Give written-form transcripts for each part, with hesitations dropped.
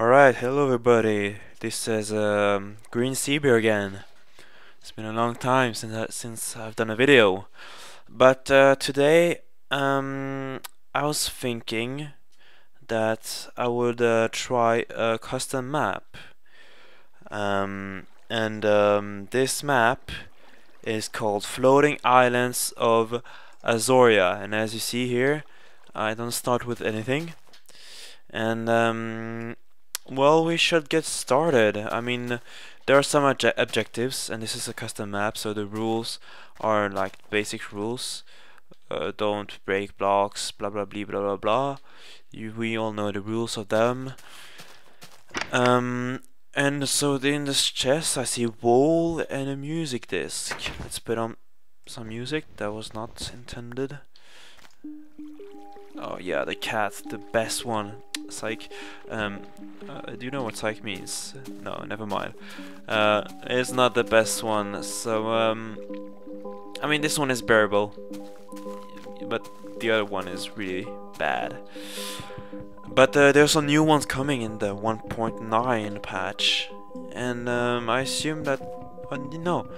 Alright, hello everybody, this is Green Seabear again. It's been a long time since I've done a video, but today I was thinking that I would try a custom map, this map is called Floating Islands of Azoria, and as you see here I don't start with anything. And well, we should get started. I mean, there are some objectives, and this is a custom map, so the rules are like basic rules. Don't break blocks, blah blah blah blah blah blah. We all know the rules of them. And so in this chest I see wool and a music disc. Let's put on some music. That was not intended. Oh yeah, the cat, the best one. Psych. Do you know what psych means? No, never mind. It's not the best one. So I mean, this one is bearable, but the other one is really bad. But there's some new ones coming in the 1.9 patch, and I assume that no.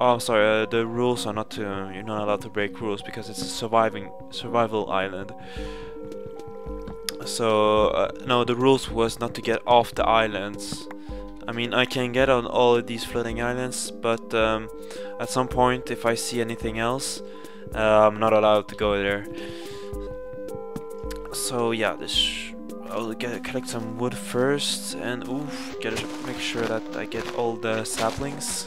Oh, I'm sorry. The rules are not to. You're not allowed to break rules because it's a survival island. So no, the rules was not to get off the islands. I mean, I can get on all of these floating islands, but at some point, if I see anything else, I'm not allowed to go there. So yeah, I'll collect some wood first, and oof, make sure that I get all the saplings.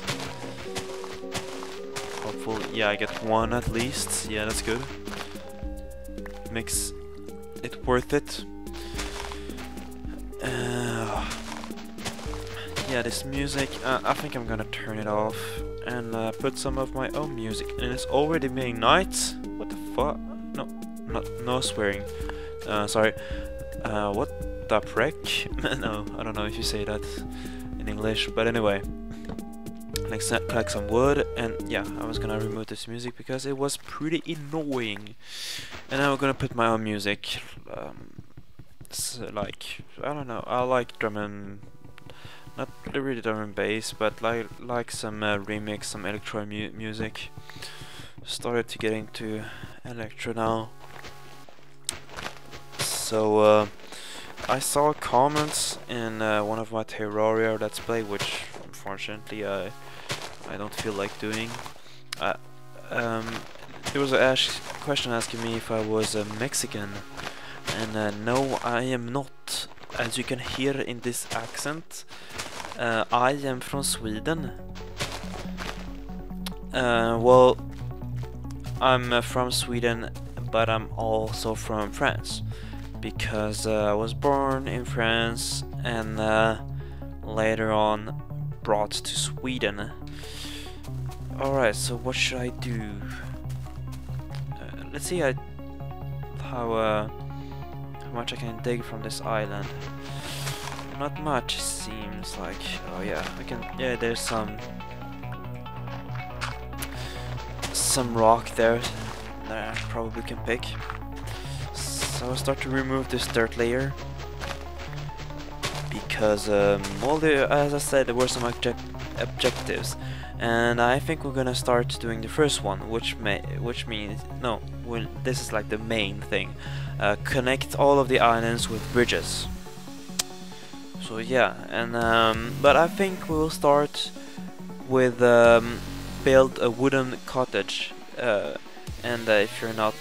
Yeah, I get one at least. Yeah, that's good. Makes it worth it. Yeah, this music, I think I'm gonna turn it off and put some of my own music. And it's already midnight. What the fuck? No, no swearing. Sorry. What the prick? No, I don't know if you say that in English, but anyway. Collect some wood, and yeah, I was gonna remove this music because it was pretty annoying. And now I'm gonna put my own music. So like, I don't know, I like drum and not really drum and bass, but like some remix, some electro music. Started to get into electro now. So I saw comments in one of my Terraria Let's Play, which unfortunately I don't feel like doing. There was a question asking me if I was a Mexican, and no, I am not. As you can hear in this accent, I am from Sweden. Well, I'm from Sweden, but I'm also from France, because I was born in France and later on brought to Sweden. Alright, so what should I do? Let's see how much I can dig from this island. Not much, seems like. Oh yeah, I can. Yeah, there's some rock there that I probably can pick. So I'll start to remove this dirt layer. Because, well, as I said, there were some objectives, and I think we're gonna start doing the first one, which means no. Well, this is like the main thing: connect all of the islands with bridges. So yeah, and but I think we'll start with build a wooden cottage, and if you're not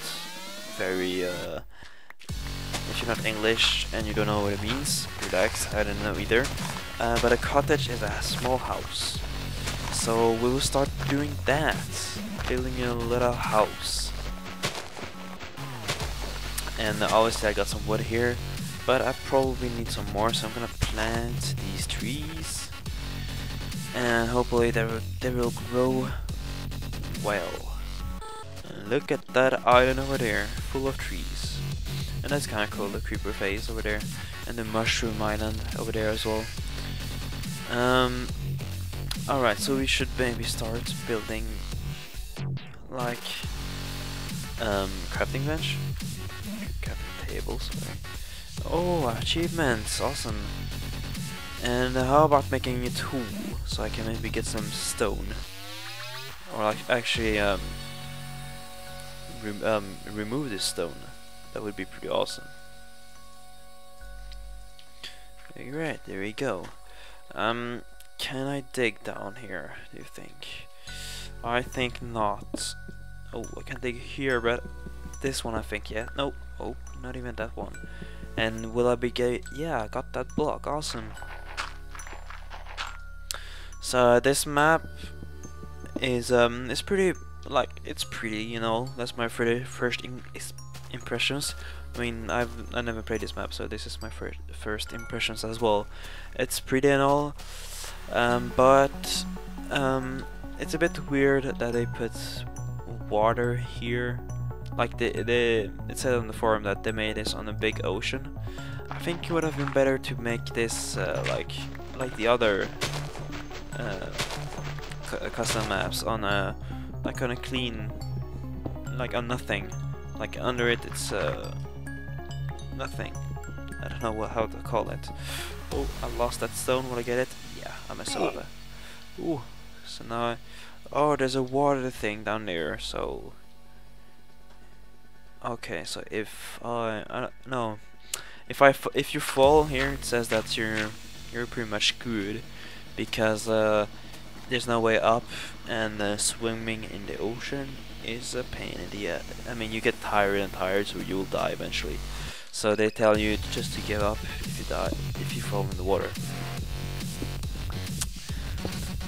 English and you don't know what it means, relax, I don't know either. But a cottage is a small house. So we will start doing that. Building a little house. And obviously I got some wood here, but I probably need some more, so I'm gonna plant these trees. And hopefully they will grow well. And look at that island over there, full of trees. And that's kind of cool, the creeper phase over there, and the mushroom island over there as well. Alright, so we should maybe start building like crafting bench, crafting table, sorry. Oh, achievements, awesome. And how about making it tool, so I can maybe get some stone, or like actually remove this stone. That would be pretty awesome. Alright, there we go. Can I dig down here, do you think? I think not. Oh, I can dig here, but this one I think, yeah. Nope. Oh, not even that one. And will I be get? Yeah, I got that block. Awesome. So this map is it's pretty, like, it's pretty, you know. That's my first impressions. I mean, I never played this map, so this is my first impressions as well. It's pretty and all, but it's a bit weird that they put water here. Like it said on the forum that they made this on a big ocean. I think it would have been better to make this like the other custom maps on a clean, like on nothing. Like under it, it's nothing. I don't know how to call it. Oh, I lost that stone. Will I get it? Yeah, I messed up. Ooh, so now oh, there's a water thing down there. So. Okay, so if I don't know, if you fall here, it says that you're pretty much screwed, because there's no way up, and swimming in the ocean is a pain in the ass. I mean, you get tired and tired, so you'll die eventually. So they tell you just to give up if you die, if you fall in the water.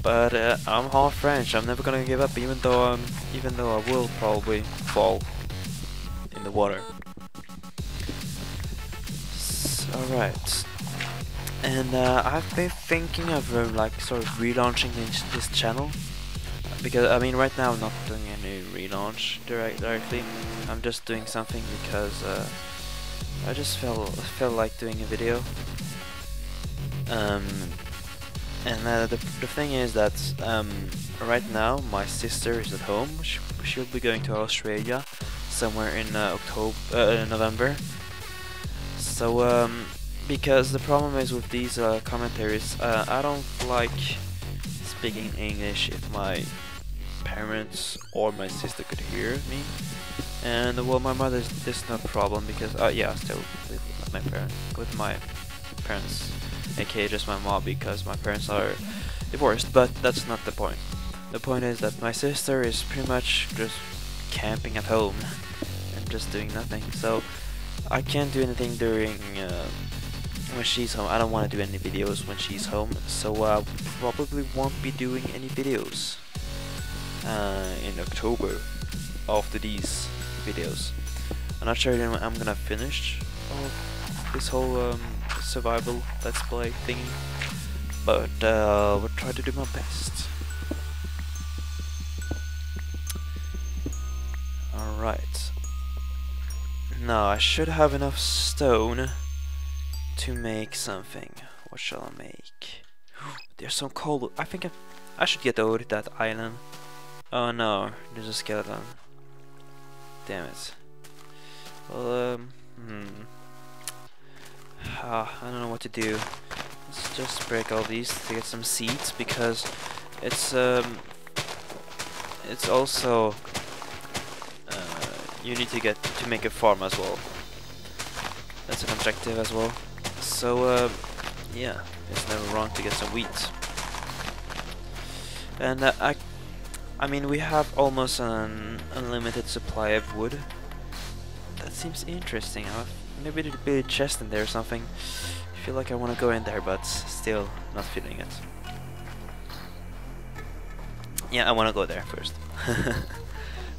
But I'm half French. I'm never gonna give up, even though I will probably fall in the water. Alright, and I've been thinking of like sort of relaunching this channel, because I mean right now I'm not doing any relaunch directly. I'm just doing something because I just felt like doing a video, and the thing is that right now my sister is at home. She'll be going to Australia somewhere in November. So because the problem is with these commentaries, I don't like speaking English if my parents or my sister could hear me. And well, my mother's this no problem, because yeah, I still live with my parents, aka just my mom, because my parents are divorced. But that's not the point. The point is that my sister is pretty much just camping at home and just doing nothing, so I can't do anything during when she's home. I don't want to do any videos when she's home, so I probably won't be doing any videos in October after these videos. I'm not sure when I'm gonna finish this whole survival let's play thing, but we'll try to do my best. Right. Now I should have enough stone to make something. What shall I make? There's some coal. I think I should get over that island. Oh no, there's a skeleton. Damn it. Well, I don't know what to do. Let's just break all these to get some seeds, because it's also. You need to get to make a farm as well. That's an objective as well. So yeah, it's never wrong to get some wheat. And I mean, we have almost an unlimited supply of wood. That seems interesting. Maybe there'll be a chest in there or something. I feel like I want to go in there, but still not feeling it. Yeah, I want to go there first.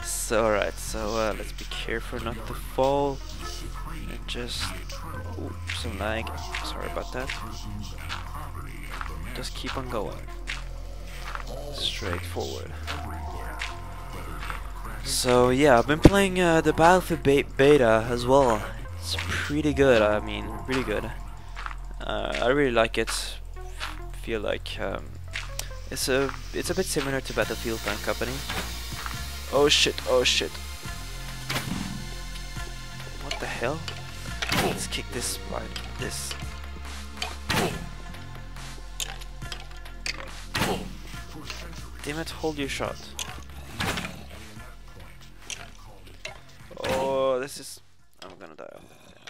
So, alright, so let's be careful not to fall, and just, ooh, some lag, sorry about that, just keep on going, straight forward. So yeah, I've been playing the Battlefield beta as well. It's pretty good, I mean, really good. I really like it. Feel like it's a bit similar to Battlefield Tank Company. Oh shit, oh shit. What the hell? Let's kick this spider. This. Damn it, hold your shot. Oh, this is... I'm gonna die.